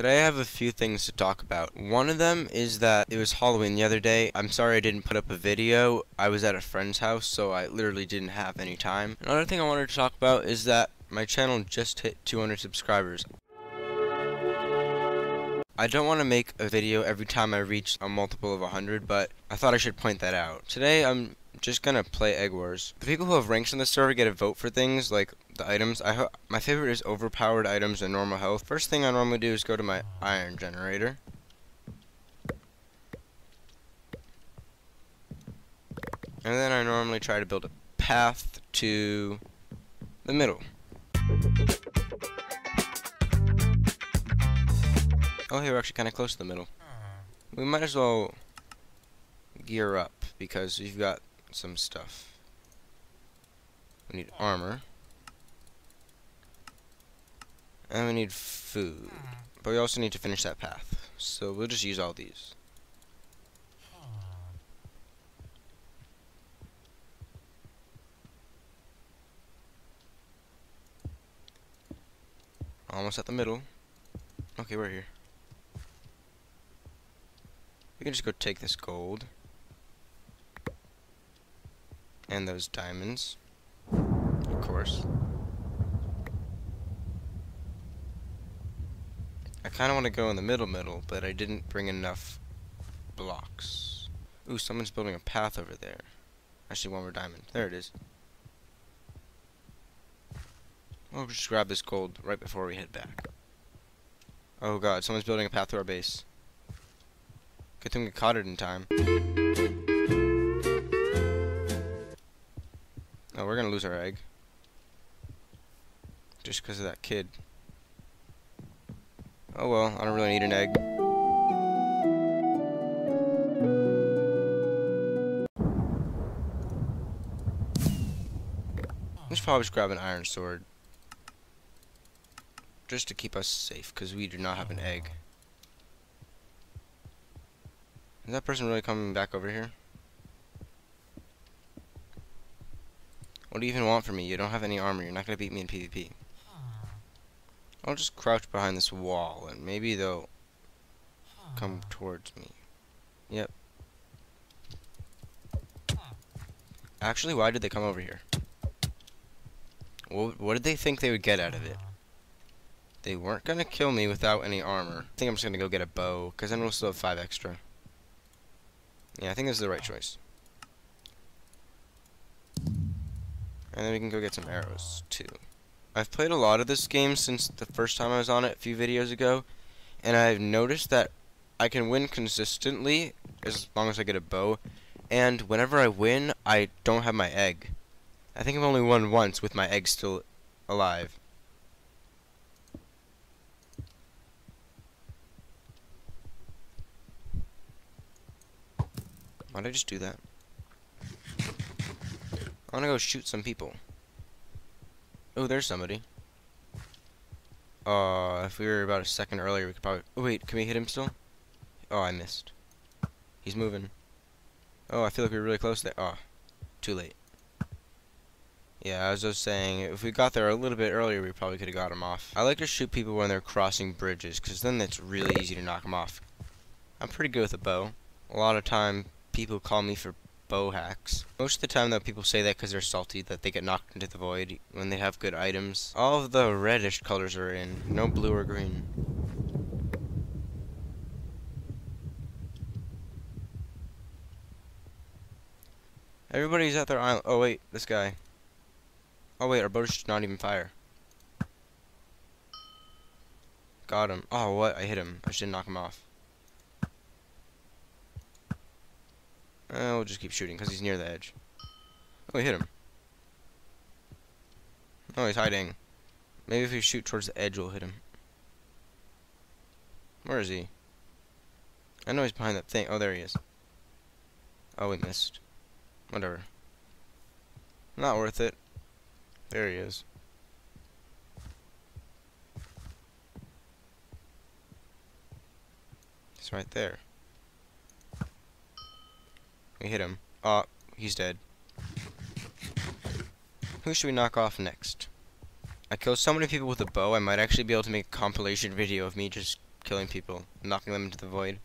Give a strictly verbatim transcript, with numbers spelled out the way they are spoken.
Today I have a few things to talk about. One of them is that it was Halloween the other day. I'm sorry I didn't put up a video. I was at a friend's house, so I literally didn't have any time. Another thing I wanted to talk about is that my channel just hit two hundred subscribers. I don't want to make a video every time I reach a multiple of one hundred, but I thought I should point that out. Today I'm just gonna play Egg Wars. The people who have ranks on the server get a vote for things like the items. I my favorite is overpowered items and normal health. First thing I normally do is go to my iron generator. And then I normally try to build a path to the middle. Oh, hey, we're actually kind of close to the middle. We might as well gear up because we've got some stuff. We need armor. And we need food. But we also need to finish that path. So we'll just use all these. Almost at the middle. Okay, we're here. We can just go take this gold. And those diamonds. Of course. I kind of want to go in the middle middle, but I didn't bring enough blocks. Ooh, someone's building a path over there. Actually, one more diamond. There it is. We'll just grab this gold right before we head back. Oh god, someone's building a path to our base. Good thing we caught it in time. Oh, we're gonna lose our egg. Just because of that kid. Oh well, I don't really need an egg. Let's probably just grab an iron sword. Just to keep us safe, because we do not have an egg. Is that person really coming back over here? What do you even want from me? You don't have any armor. You're not going to beat me in PvP. I'll just crouch behind this wall, and maybe they'll come towards me. Yep. Actually, why did they come over here? Well, what did they think they would get out of it? They weren't going to kill me without any armor. I think I'm just going to go get a bow, because then we'll still have five extra. Yeah, I think this is the right choice. And then we can go get some arrows, too. I've played a lot of this game since the first time I was on it a few videos ago, and I've noticed that I can win consistently as long as I get a bow, and whenever I win, I don't have my egg. I think I've only won once with my egg still alive. Why'd I just do that? I wanna go shoot some people. Oh, there's somebody. Uh, if we were about a second earlier, we could probably... Oh, wait, can we hit him still? Oh, I missed. He's moving. Oh, I feel like we were really close there. Oh, too late. Yeah, I was just saying, if we got there a little bit earlier, we probably could have got him off. I like to shoot people when they're crossing bridges, because then it's really easy to knock them off. I'm pretty good with a bow. A lot of time, people call me for bow hacks. Most of the time, though, people say that because they're salty, that they get knocked into the void when they have good items. All of the reddish colors are in, no blue or green. Everybody's at their island. Oh, wait, this guy. Oh, wait, our bow should not even fire. Got him. Oh, what? I hit him. I should knock him off. Uh, we'll just keep shooting, because he's near the edge. Oh, we hit him. Oh, he's hiding. Maybe if we shoot towards the edge, we'll hit him. Where is he? I know he's behind that thing. Oh, there he is. Oh, we missed. Whatever. Not worth it. There he is. He's right there. We hit him. Ah, uh, he's dead. Who should we knock off next? I killed so many people with a bow, I might actually be able to make a compilation video of me just killing people, knocking them into the void.